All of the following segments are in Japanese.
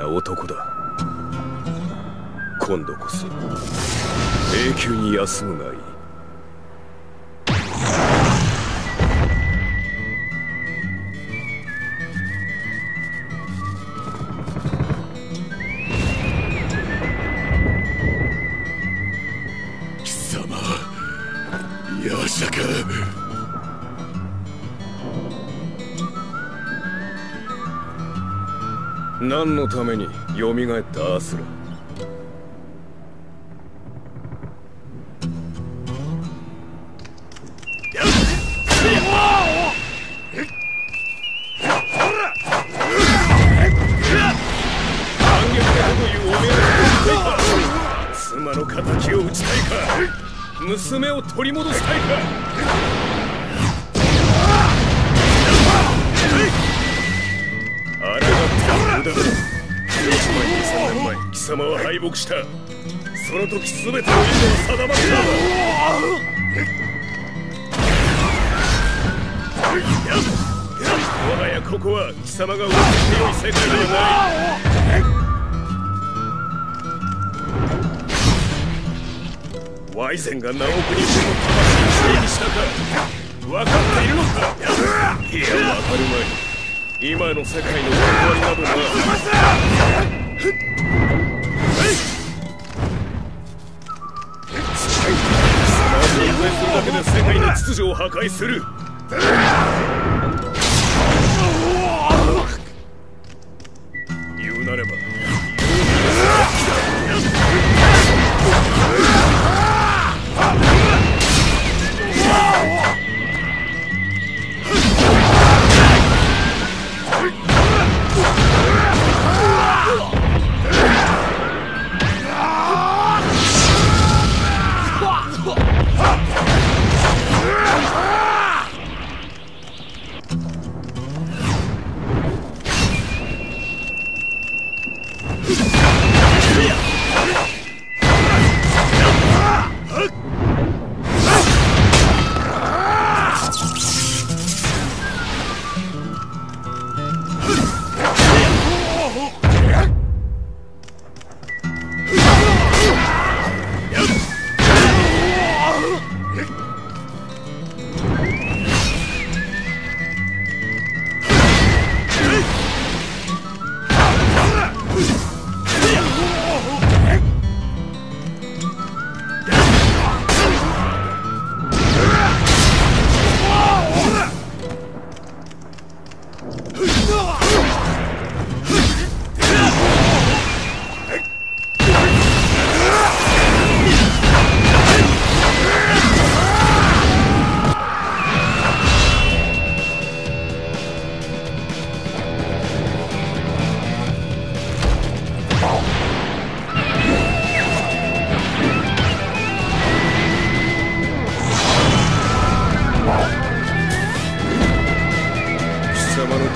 な男だ。今度こそ永久に休むがいい。貴様、容赦か。何のためによみがえったアスラ。妻の敵を討ちたいか、娘を取り戻したいか。13年前、貴様は敗北した。その時全ての意図を定まった。我が家ここは貴様が生まれて良い世界ではない。ワイゼンが何億人もの魂を生にしたか分かっているのか。いや、分かるまい。今の世界の終わりなどは貴様はするだけで世界の秩序を破壊する。言うなれば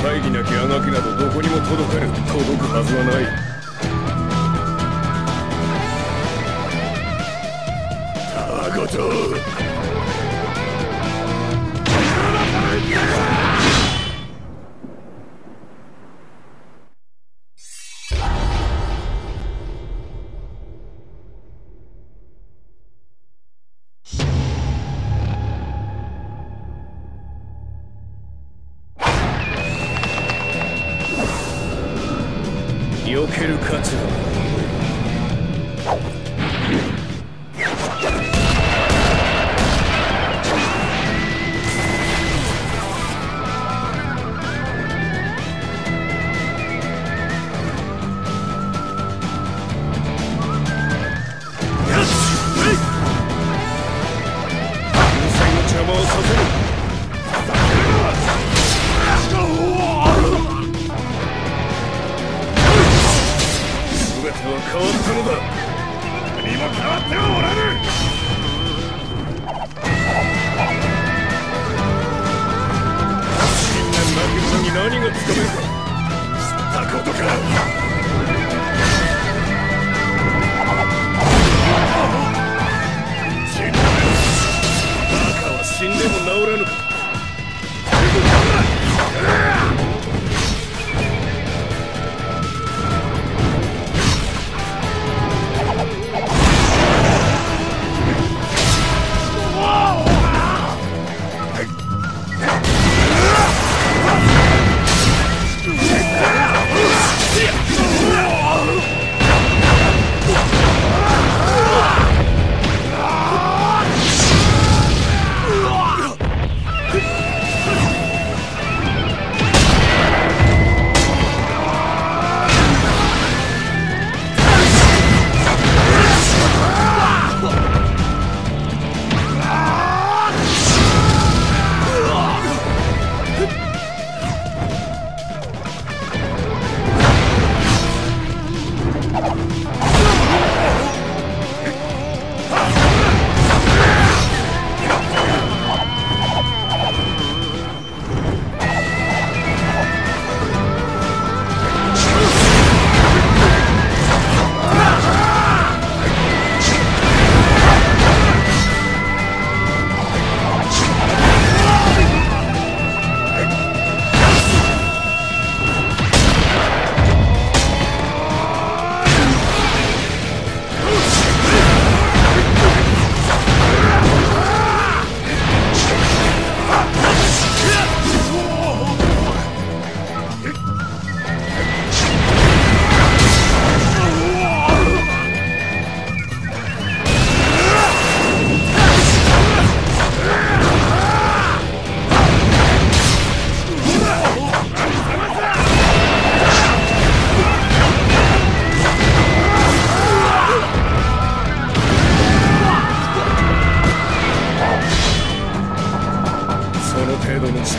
大義なきあがきなどどこにも届くはずはない。たわごと避ける価値だ。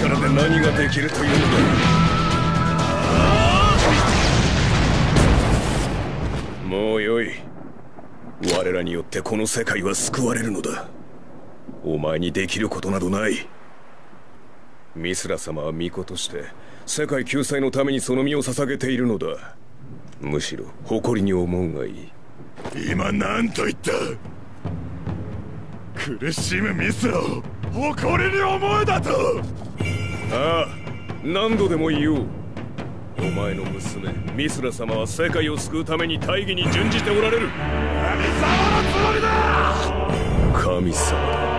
力で何ができるというのだ。もうよい。我らによってこの世界は救われるのだ。お前にできることなどない。ミスラ様は巫女として世界救済のためにその身を捧げているのだ。むしろ誇りに思うがいい。今何と言った。苦しむミスラを誇りに思うだと。ああ、何度でも言おう。お前の娘ミスラ様は世界を救うために大義に準じておられる。神様のつもりだ。神様だ。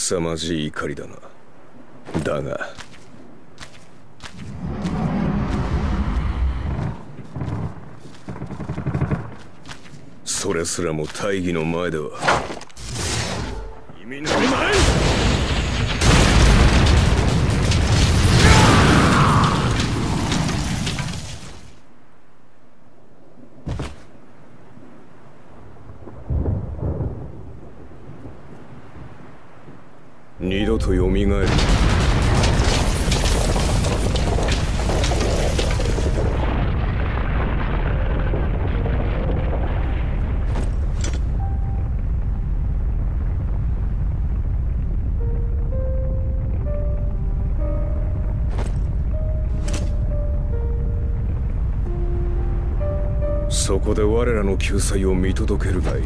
凄まじい怒りだな。だがそれすらも大義の前では意味のない。二度とよみがえる。そこで我らの救済を見届けるがいい。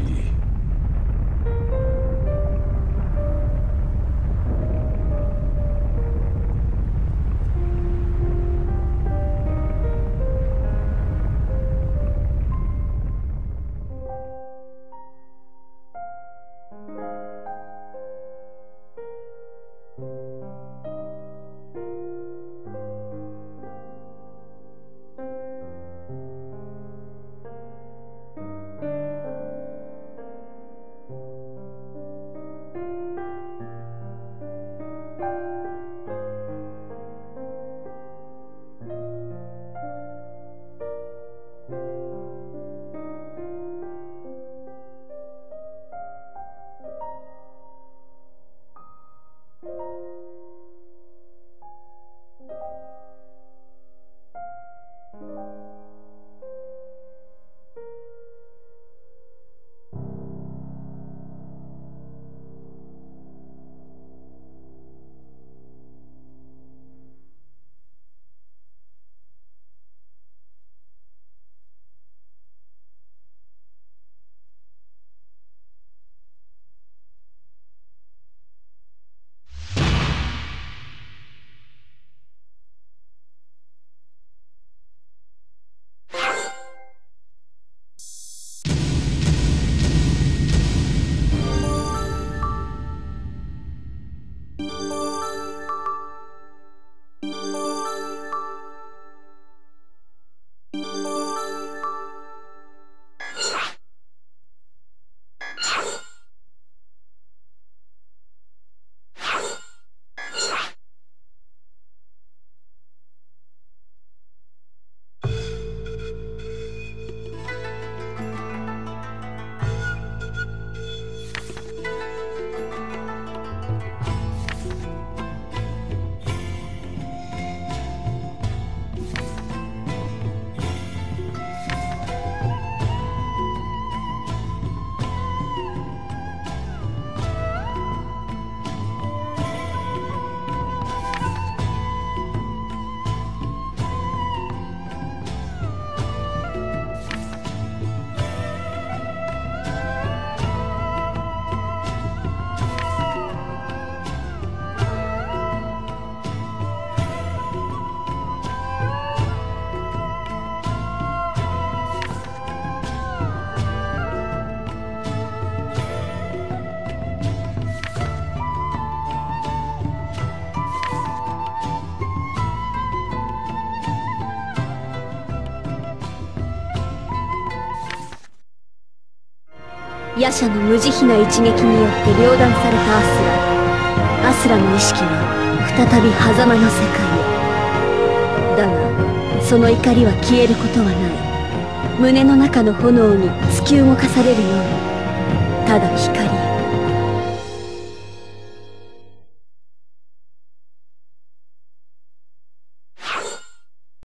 夜叉の無慈悲な一撃によって両断されたアスラの意識は再び狭間の世界へ。だがその怒りは消えることはない。胸の中の炎に突き動かされるようにただ光